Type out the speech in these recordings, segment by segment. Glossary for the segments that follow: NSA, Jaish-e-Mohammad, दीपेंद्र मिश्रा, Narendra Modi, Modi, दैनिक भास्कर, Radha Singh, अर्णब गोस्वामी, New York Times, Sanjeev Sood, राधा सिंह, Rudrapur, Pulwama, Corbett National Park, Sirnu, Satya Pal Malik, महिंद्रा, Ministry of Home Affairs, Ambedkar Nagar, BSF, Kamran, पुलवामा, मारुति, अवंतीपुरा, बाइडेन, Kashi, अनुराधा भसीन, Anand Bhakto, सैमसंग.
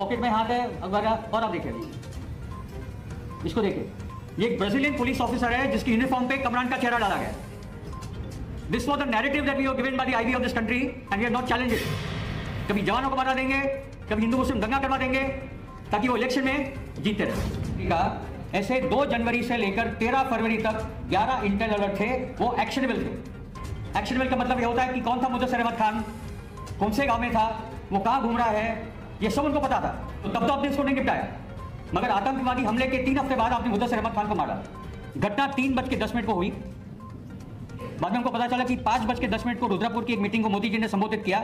Pocket में हाथ है वगैरह। और आप देखिए, इसको देखिए, ये एक ब्राजीलियन पुलिस ऑफिसर है जिसकी यूनिफॉर्म पे कमरान का चेहरा डाला गया। This was the narrative that we are given by the IB of this country and we are not challenge it. कभी जवानों को बना देंगे, कभी हिंदू मुस्लिम दंगा करवा देंगे ताकि वो इलेक्शन में जीते रहे। ऐसे 2 जनवरी से लेकर 13 फरवरी तक 11 इंटेल अलर्ट थे, वो एक्शनेबल थे। एक्शनेबल का मतलब ये होता है कि कौन था मुदस्सर अहमद खान, कौन से गांव में था, वो कहाँ घूम रहा है, ये सब उनको पता था। तो तब तो आपने इसको नहीं निपटाया, मगर आतंकवादी हमले के 3 हफ्ते बाद आपने मुदस्सर अहमद खान को मारा। घटना 3:10 को हुई। बाद में हमको पता चला कि 5:10 को रुद्रपुर की एक मीटिंग को मोदी जी ने संबोधित किया,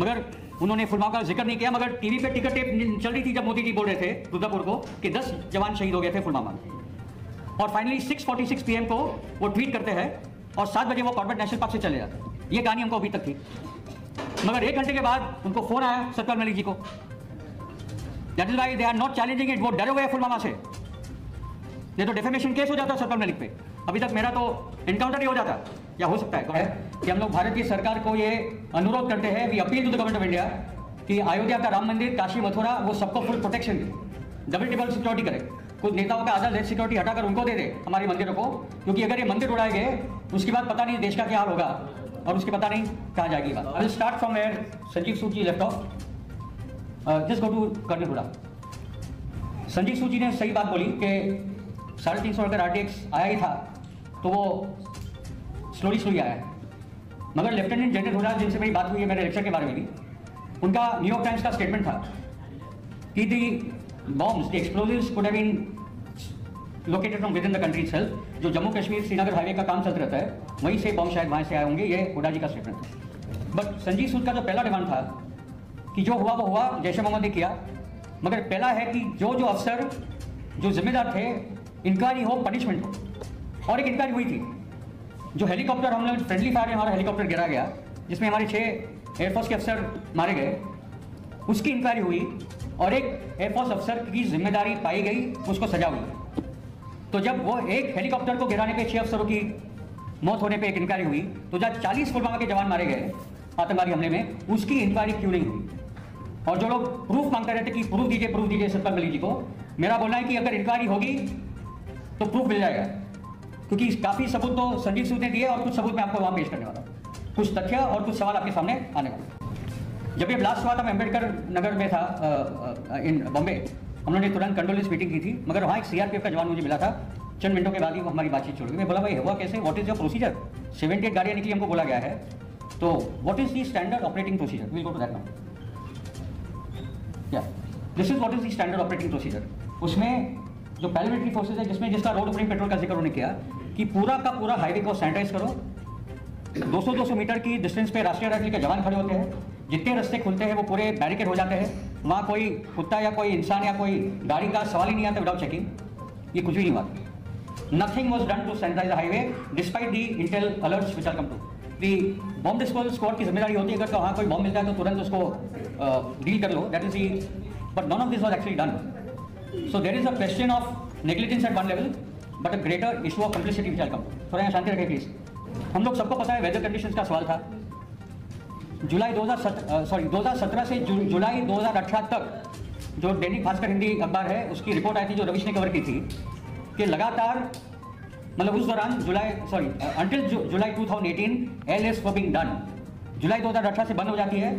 मगर उन्होंने फुलवामा का जिक्र नहीं किया। मगर टीवी पे टिकट टेप चल रही थी जब मोदी जी बोल रहे थे रुद्रपुर को कि 10 जवान शहीद हो गए थे फुलवामा। और फाइनली 6:46 PM को वो ट्वीट करते हैं और 7 बजे वो कॉर्बेट नेशनल पार्क से चले जाते हैं। ये कहानी हमको अभी तक थी, मगर 1 घंटे के बाद उनको फोन आया सत्यपाल मलिक जी को, that is why they are not challenging it. वो डरे हुए फुलवामा से, ये तो डेफेमेशन केस हो जाता सत्यपाल मलिक पे, अभी तक मेरा तो एनकाउंटर ही हो जाता, या हो सकता है कि हम लोग भारतीय सरकार को ये अनुरोध करते हैं, we appeal to the government of India कि अयोध्या का राम मंदिर, काशी, मथुरा, वो सबको फुल प्रोटेक्शन दे, डबल सिक्योरिटी करे। कुछ नेताओं का आधा सिक्योरिटी हटाकर उनको दे दे हमारे मंदिरों को, क्योंकि अगर ये मंदिर उड़ाए गए उसके बाद पता नहीं देश का क्या हाल होगा और उसके पता नहीं कहाँ जाएगी बात। I will start from where Sanjeev Sood ji left off, just go to Karanpura. Sanjeev Sood ji ने सही बात बोली कि 350 अगर RTX आया ही था तो वो स्लोली स्लोली आया है, मगर लेफ्टिनेंट जनरल हुडा जिनसे मेरी बात हुई है मेरे लेक्चर के बारे में भी, उनका न्यूयॉर्क टाइम्स का स्टेटमेंट था कि the bombs, the explosives could have been located from within the country self. जो जम्मू कश्मीर श्रीनगर हाईवे का काम चल रहता है वहीं से बॉम्ब शायद वहाँ से आए होंगे, ये हुडा जी का स्टेटमेंट था। बट संजीव सूद का जो पहला डिमांड था कि जो हुआ वो हुआ, जैश ए मोहम्मद ने किया, मगर पहला है कि जो जो अफसर जो जिम्मेदार थे इंक्वायरी हो, पनिशमेंट हो। और एक इंक्वायरी हुई थी, जो हेलीकॉप्टर हम लोग फ्रेंडली फायर में हमारा हेलीकॉप्टर गिरा गया जिसमें हमारे 6 एयरफोर्स के अफसर मारे गए, उसकी इंक्वायरी हुई और एक एयरफोर्स अफसर की जिम्मेदारी पाई गई, उसको सजा हुई। तो जब वो एक हेलीकॉप्टर को गिराने पे 6 अफसरों की मौत होने पर एक इंक्वायरी हुई, तो जहाँ 40 पुलवामा के जवान मारे गए आतंकवादी हमले में, उसकी इंक्वायरी क्यों नहीं हुई? और जो लोग प्रूफ मांगते रहते कि प्रूफ दीजिए सत्यपाल मलिक जी को, मेरा बोलना है कि अगर इंक्वायरी होगी तो प्रूफ मिल जाएगा, क्योंकि काफी सबूत तो संजीव सूद ने दिए और कुछ सबूत मैं आपको वहां पेश करने वाला हूँ, कुछ तथ्य और कुछ सवाल आपके सामने आने वाले। जब ये ब्लास्ट हुआ था मैं अम्बेडकर नगर में था इन बॉम्बे, हम लोगों ने तुरंत कंडोलेंस मीटिंग की थी, मगर वहाँ एक CRPF का जवान मुझे मिला था, चंद मिनटों के बाद ही वो हमारी बातचीत छोड़ गई। मैं बोला भाई हुआ कैसे, व्हाट इज योर प्रोसीजर, 78 गाड़ियाँ निकली हमको बोला गया है, तो what is the standard operating procedure, will go to that now, या this is what is the standard operating procedure. उसमें जो पैरामिलिट्री फोर्सेस है जिसमें जिसका रोड ओपनिंग पेट्रोल का जिक्र उन्होंने किया कि पूरा का पूरा हाईवे को सैनिटाइज करो, 200-200 मीटर की डिस्टेंस पे राष्ट्रीय राइफल के जवान खड़े होते हैं, जितने रास्ते खुलते हैं वो पूरे बैरिकेड हो जाते हैं, वहाँ कोई कुत्ता या कोई इंसान या कोई गाड़ी का सवाल ही नहीं आता विदाउट चेकिंग। ये कुछ भी नहीं हुआ, nothing was done to sanitize the highway despite the intel alerts which are come to. The bomb disposal squad की जिम्मेदारी होती है अगर वहाँ कोई बॉम्ब मिलता है तो तुरंत उसको डील कर लो, that is the, but none of this was actually done. So there is a question of negligence at one level, but a greater issue of complicity which I'll come to. थोड़ा यहाँ शांति रखें please. हम लोग सबको पता है weather conditions का सवाल था। जुलाई 2017 से जुलाई 2018 तक जो दैनिक भास्कर हिंदी अखबार है उसकी रिपोर्ट आई थी जो रविश ने कवर की थी कि लगातार मतलब उस दौरान until July 2018 LS were being done, जुलाई 2018 से बंद हो जाती है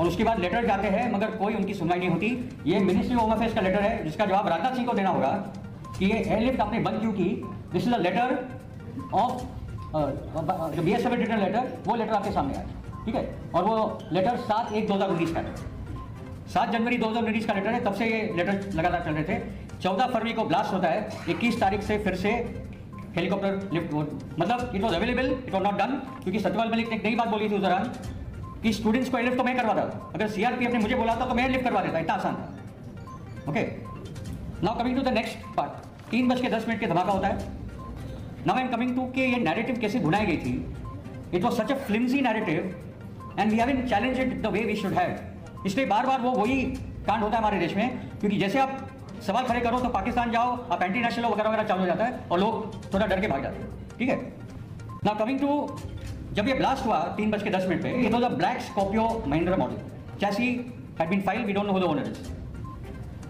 और उसके बाद लेटर जाते हैं मगर कोई उनकी सुनवाई नहीं होती। ये मिनिस्ट्री ऑफ होम अफेयर्स का लेटर है जिसका जवाब राधा सिंह को देना होगा कि ये एयरलिफ्ट आपने बंद क्यों की। This is a letter of जो BSF रिटन लेटर, वो लेटर आपके सामने आया, ठीक है। और वो लेटर 7/1/2019 का है, 7 जनवरी 2019 का लेटर है। तब से ये लेटर लगातार चल रहे थे। 14 फरवरी को ब्लास्ट होता है, 21 तारीख से फिर से हेलीकॉप्टर लिफ्ट, मतलब it was available, it was not done, क्योंकि सत्यपाल मलिक ने एक नई बात बोली थी उस दौरान कि स्टूडेंट्स को एयरलिफ्ट तो मैं करवा देता, अगर CRPF ने मुझे बोला था तो मैं एयरलिफ्ट करवा देता, इतना आसान था। Okay, now coming to the next part. 3:10 के धमाका होता है। Now I am coming to कि ये नैरेटिव कैसे भुनाई गई थी। It was such a flimsy narrative and we haven't challenged it the way we should have, इसलिए बार बार वही कांड होता है हमारे देश में, क्योंकि जैसे आप सवाल खड़े करो तो पाकिस्तान जाओ, आप एंटी नेशनल वगैरह वगैरह चालू हो जाता है और लोग थोड़ा डर के भाग जाते हैं, ठीक है। नाउ कमिंग टू, जब ये ब्लास्ट हुआ 3:10 पे, ये तो ब्लैक स्कॉर्पियो महिंद्रा मॉडल, जैसी had been filed. We don't know who the owner is.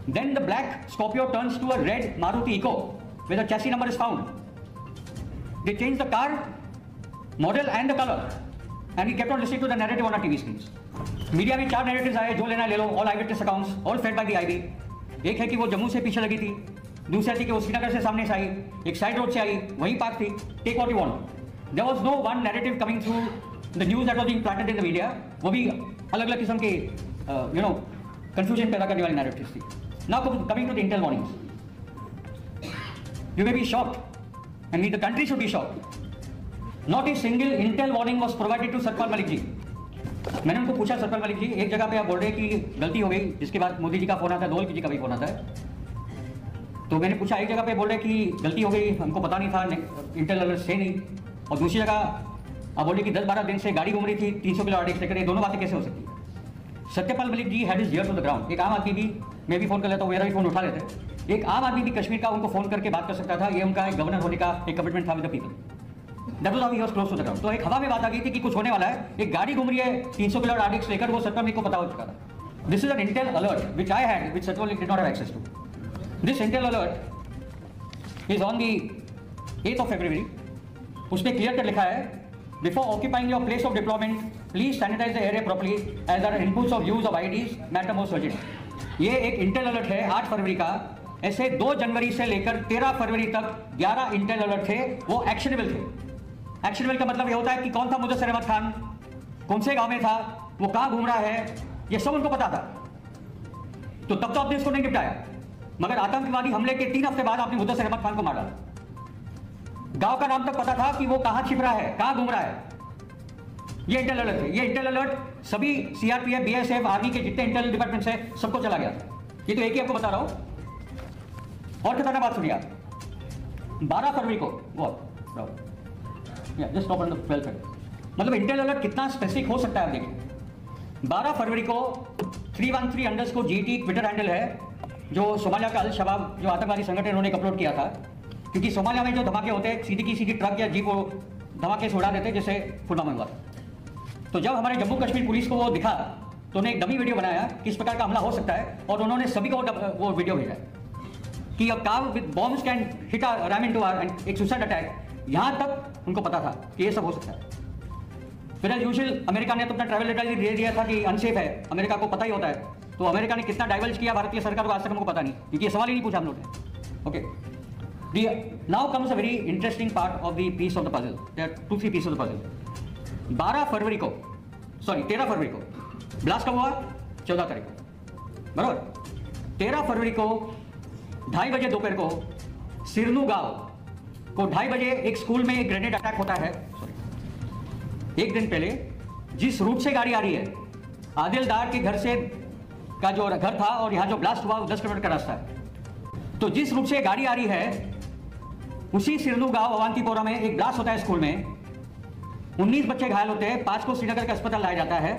Then the black Scorpio turns to a red Maruti Eco, where the chassis number is found. They changed the car, model and the color, and we kept on listening to the narrative on our TV screens. Media में चार narratives आए, जो लेना ले लो, all eye witness accounts, all fed by the IB. एक है कि वो जम्मू से पीछे लगी थी, दूसरा थी कि वो श्रीनगर से सामने से आई, एक साइड रोड से आई, वहीं पार्क थी. Take what you want. There was no one narrative coming through the news that was being planted in the media. वो भी अलग अलग किस्म के कंफ्यूजन पैदा करने वाली नैरेटिव्स थी. Now coming to the intel warnings, you may be shocked and the country should be shocked. Not a single intel warning was provided to Satya Pal Malik ji. मैंने उनको पूछा, सत्यपाल मलिक जी, एक जगह पे आप बोल रहे हैं कि गलती हो गई, जिसके बाद मोदी जी का फोन आता है, डोल जी का भी फोन आता है. तो मैंने पूछा, एक जगह पे बोल रहे हैं कि गलती हो गई, हमको पता नहीं था, इंटेल अलर्ट से नहीं, और दूसरी जगह आप बोल रहे कि 10-12 दिन से गाड़ी घूम रही थी 300 किलोमीटर/सेकंड. ये दोनों बातें कैसे हो सकती है? Satyapal Malik ji had his ear to the ground. एक आम आदमी भी, मैं भी फ़ोन कर लेता हूँ, मेरा भी फ़ोन उठा लेते हैं. एक आम आदमी भी कश्मीर का उनको फ़ोन करके बात कर सकता था. ये उनका एक गवर्नर होने का एक कमिटमेंट था with the people. That was how he was close to the ground. तो एक हवा में बात आ गई थी कि कुछ होने वाला है. एक गाड़ी घूम रही है 300 किलोमीटर/सेकंड लेकर, वो सत्यपाल मलिक को पता हो चुका था. This is an intel alert which I had, which Satyapal Malik did not have access to. This intel alert is on the 8th of February. उसमें क्लियर कर लिखा है, before occupying your place of deployment please sanitise the area properly as are inputs of use of IEDs matter most urgent. ये एक Intel alert है 8 फरवरी का. ऐसे 2 जनवरी से लेकर 13 फरवरी तक 11 इंटेल अलर्ट थे. वो एक्शनेबल थे. एक्शनेबल का मतलब ये होता है कि कौन था मुदस्सर अहमद खान, कौन से गांव में था, वो कहाँ घूम रहा है, ये सब उनको पता था. तो तब तो आपने इसको नहीं निपटाया, मगर आतंकवादी हमले के 3 हफ्ते बाद आपने मुदस्सर अहमद खान को मारा. गांव का नाम तक पता था कि वो कहाँ छिप रहा है, कहाँ घूम रहा है. ये इंटेल अलर्ट है. ये इंटेल अलर्ट सभी CRPF, BSF, आर्मी के जितने इंटेल डिपार्टमेंट है सबको चला गया. ये तो एक ही आपको बता रहा हूँ. और खतरनाक बात सुनिए आप. 12 फरवरी को just top on the 12th. मतलब इंटेल अलर्ट कितना स्पेसिफिक हो सकता है आप देखिए. 12 फरवरी को 313_GT ट्विटर हैंडल है, जो सोमालिया का अल शबाब जो आतंकवादी संगठन, उन्होंने अपलोड किया था. क्योंकि सोमालिया में जो धमाके होते हैं, सीधी की सीधी ट्रक या जीप वो धमाके से उड़ा देते, जैसे पुलवामा हुआ. तो जब हमारे जम्मू कश्मीर पुलिस को वो दिखा तो उन्होंने एक डमी वीडियो बनाया कि इस प्रकार का हमला हो सकता है, और उन्होंने सभी को वो वीडियो भेजा कि a car with bombs can hit a ram into our and एक सुसाइड अटैक. यहां तक उनको पता था कि ये सब हो सकता है. फिर एज यूजुअल अमेरिका ने तो अपना ट्रैवल एडवाइजरी दे दिया था कि अनसेफ है. अमेरिका को पता ही होता है, तो अमेरिका ने कितना डाइवर्ज किया भारतीय सरकार को आज तक हमको पता नहीं, क्योंकि ये सवाल ही नहीं पूछा हम लोग ने. Okay, now comes a very interesting part of the piece of the puzzle. There are 2-3 piece of the puzzle. 13 फरवरी को ब्लास्ट कब हुआ? 14 तारीख को, बराबर. 13 फरवरी को 2:30 बजे दोपहर को सिरनू गाँव को 2:30 बजे एक स्कूल में एक ग्रेनेड अटैक होता है. एक दिन पहले जिस रूट से गाड़ी आ रही है, आदिल दार के घर से का जो घर था और यहाँ जो ब्लास्ट हुआ वो 10 किलोमीटर का रास्ता है. तो जिस रूट से गाड़ी आ रही है, उसी सिरनू गांव अवंतीपुरा में एक ब्लास्ट होता है स्कूल में. 19 बच्चे घायल होते हैं, 5 को श्रीनगर के अस्पताल लाया जाता है.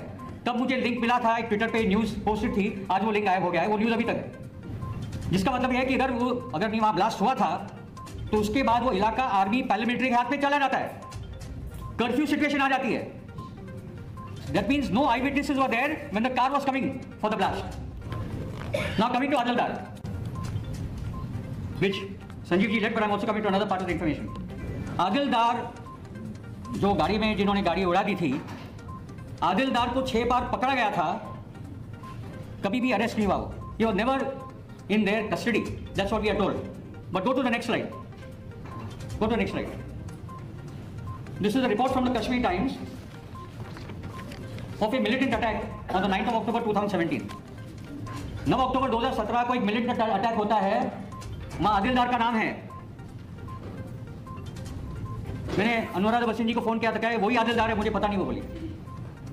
तब मुझे लिंक मिला था, एक ट्विटर पर न्यूज़ पोस्टेड थी, आज वो लिंक गायब हो गया है. वो न्यूज़ अभी तक है. जिसका मतलब यह है कि अगर नहीं वहाँ ब्लास्ट हुआ था तो उसके बाद वो इलाका आर्मी पार्लियामेंट्री के हाथ में चला जाता है. कर्फ्यू सिचुएशन आ जाती है. That means no eye witnesses were there when the car was coming for the blast. Now coming to Adil Dar, which Sanjeev ji late, but I am also coming to another part of the information. Adil Dar जो गाड़ी में, जिन्होंने गाड़ी उड़ा दी थी, आदिल दार को 6 बार पकड़ा गया था, कभी भी अरेस्ट नहीं हुआ. वो he was never in their custody. That's what we are told. But go to the next slide. Go to the next slide. This is a report from the Kashmir Times of a militant attack on the 9th of October 2017. 9 अक्टूबर 2017 को एक militant attack होता है. मां आदिल दार का नाम है. मैंने अनुराधा भसीन जी को फोन किया था, कहे वही आदिल दार है, मुझे पता नहीं वो बोली.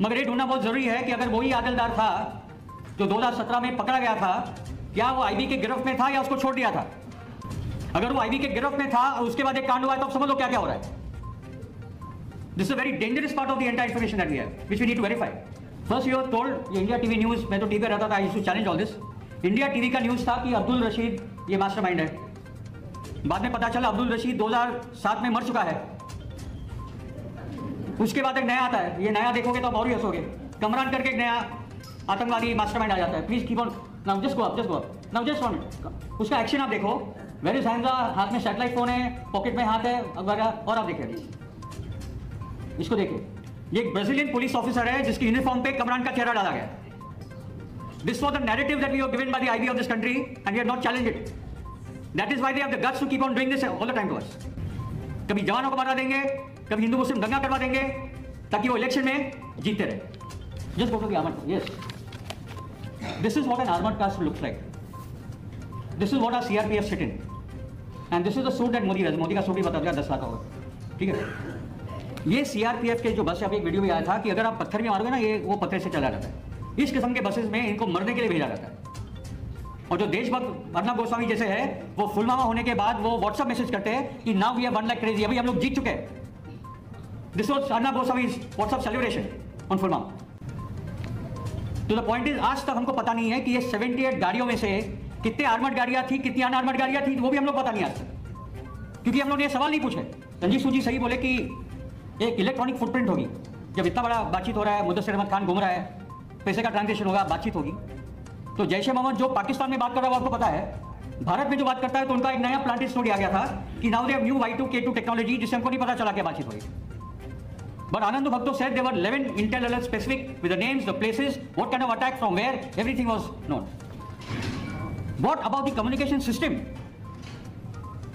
मगर ये ढूंढना बहुत जरूरी है कि अगर वही आदिल दार था जो 2017 में पकड़ा गया था, क्या वो आईबी के गिरफ्त में था या उसको छोड़ दिया था. अगर वो आईबी के गिरफ्त में था और उसके बाद एक कांड हुआ है, तो आप समझ लो क्या क्या हो रहा है. This is very dangerous part of the entire information that we have, which we need to verify. First you are told India TV news, मैं तो टीवी रहता था, I used to challenge all this. India TV का news था कि अब्दुल रशीद ये mastermind है. बाद में पता चला अब्दुल रशीद 2007 में मर चुका है. उसके बाद एक नया आता है, ये नया देखोगे तो आप और ही हंसोगे. कमरान करके एक नया आतंकवादी मास्टरमाइंड आ जाता है। Please keep on now, just go up, just go up now, just on it. उसका एक्शन आप देखो, वेरी हैंड्स, हाथ में सैटेलाइट फोन है, पॉकेट में हाथ है वगैरह। और आप देखिए, इसको देखिए, ये एक ब्राजीलियन पुलिस ऑफिसर है जिसकी यूनिफॉर्म पे कमरान का चेहरा डाला गया। This was the narrative that we are given by the IB of this country and we have not challenged it. That is why they have the guts to keep on doing this all the time to us. कभी जवानों को मारा देंगे, कभी हिंदू मुस्लिम दंगा करवा देंगे ताकि वो इलेक्शन में जीते रहे। Just go to the armored car. Yes. This is what an armored car looks like. This is what our CRPF sit in. And this is the suit that Modi has. Modi का suit ही बता दिया 10 लाख का होगा, ठीक है। ये CRPF के जो बस, आप एक वीडियो में आया था कि अगर आप पत्थर में मारोगे ना, ये वो पत्थर से चला जाता है। इस किस्म के बसेस में इनको मरने के लिए भेजा जाता है। और जो देशभक्त अर्णब गोस्वामी जैसे है, वो पुलवामा होने के बाद वो व्हाट्सएप मैसेज करते हैं कि now we have 1 lakh crazy, अभी हम लोग जीत चुके हैं। This was अर्णब गोस्वामी WhatsApp celebration on पुलवामा। तो द पॉइंट इज, आज तक हमको पता नहीं है कि ये 78 गाड़ियों में से कितने आर्मड गाड़ियां थी, कितनी अनआर्मड गाड़ियां थी, वो भी हम लोग पता नहीं आज तक, क्योंकि हम लोग ने ये सवाल नहीं पूछे। संजीव सूद जी सही बोले कि एक इलेक्ट्रॉनिक फुटप्रिंट होगी। जब इतना बड़ा बातचीत हो रहा है, मुदस्सर अहमद खान घूम रहा है, पैसे का ट्रांजेक्शन होगा, बातचीत होगी। तो जैश ए मोहम्मद जो पाकिस्तान में बात कर रहा है, वो आपको पता है, भारत में जो बात करता है, तो उनका एक नया प्लांट स्टोरी आ गया था कि now they have new Y2K2 technology, जिससे हमको नहीं पता चला क्या बातचीत होगी। But Anand Bhakto said there were 11 intel alerts specific with the names, the places, what kind of attack from where, everything was known. What about the communication system?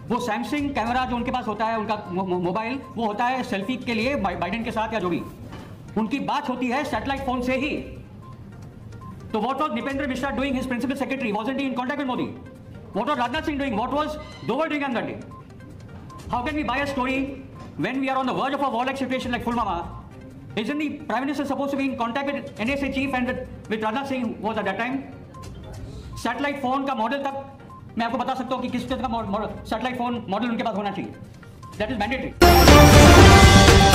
वो सैमसंग camera जो उनके पास होता है, उनका मोबाइल, वो होता है selfie के लिए बाइडेन के साथ या जो भी, उनकी बात होती है सैटेलाइट फोन से ही। तो what was दीपेंद्र मिश्रा doing, his principal secretary, wasn't he in contact with Modi? What was राधा सिंह doing, what was Doval doing on that day? How can we buy a story when we are on the verge of a war-like situation like Pulwama? Isn't the Prime Minister supposed to be in contact with NSA chief and with Radha Singh was at that time? Satellite phone का model तक मैं आपको बता सकता हूँ कि किस तरह का satellite phone model उनके पास होना चाहिए। That is mandatory.